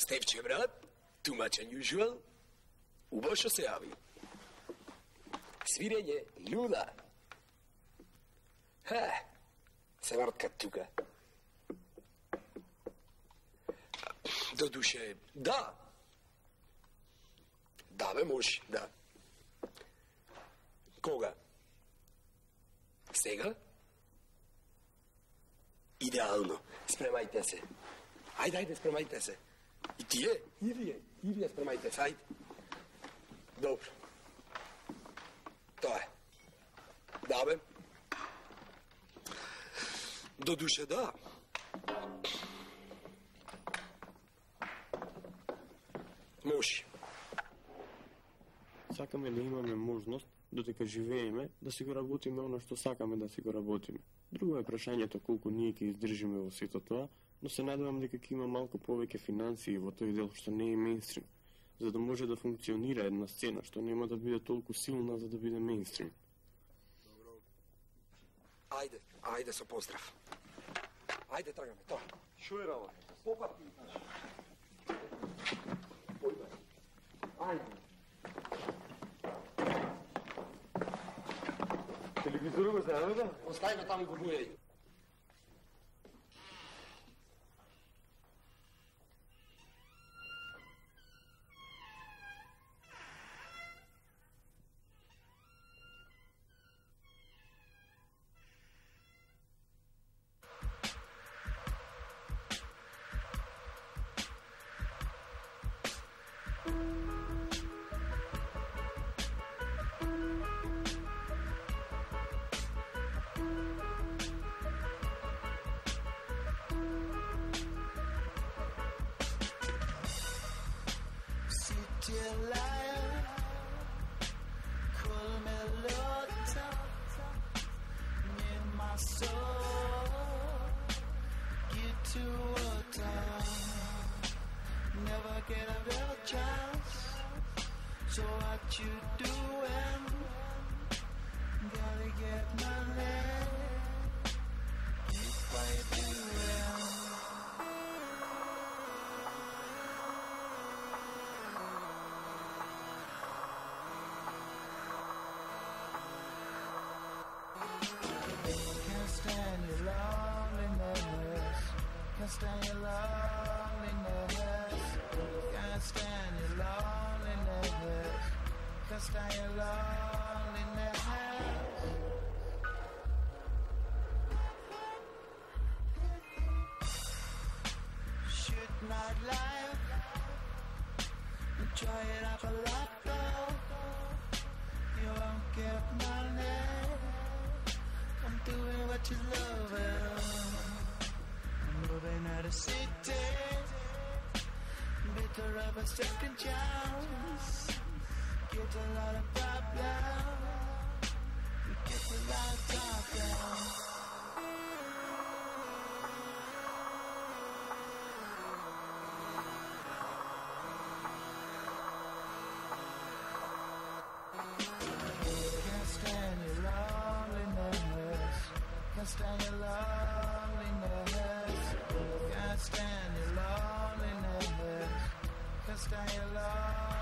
Стефче, брат, too much unusual, убаво што се јави. Свирење, лула. Ха, се вртка тука. Додуше, да. Да, бе, може, да. Кога? Сега? Идеално. Спремајте се. Ајде, ајде, спремајте се. И тие? И вие. И вие спремајте се, ајде. Добро. Тоа е. Да, бе. Додуше, да. Може. Сакаме да имаме можност, додека живееме, да си го работиме оно што сакаме да си го работиме. Друго е прашањето колку ние ќе издржиме во сето тоа, но се надевам дека ќе има малку повеќе финансии во тој дел што не е мејнстрим, за да може да функционира една сцена што нема да биде толку силна за да биде мејнстрим. Добро. Ајде, ајде со поздрав. Ајде трагаме тоа. Што е работа? Попати. Ајде. Телевизору го знаме, да? Остави ме таму го бујај. Can't stand your loneliness.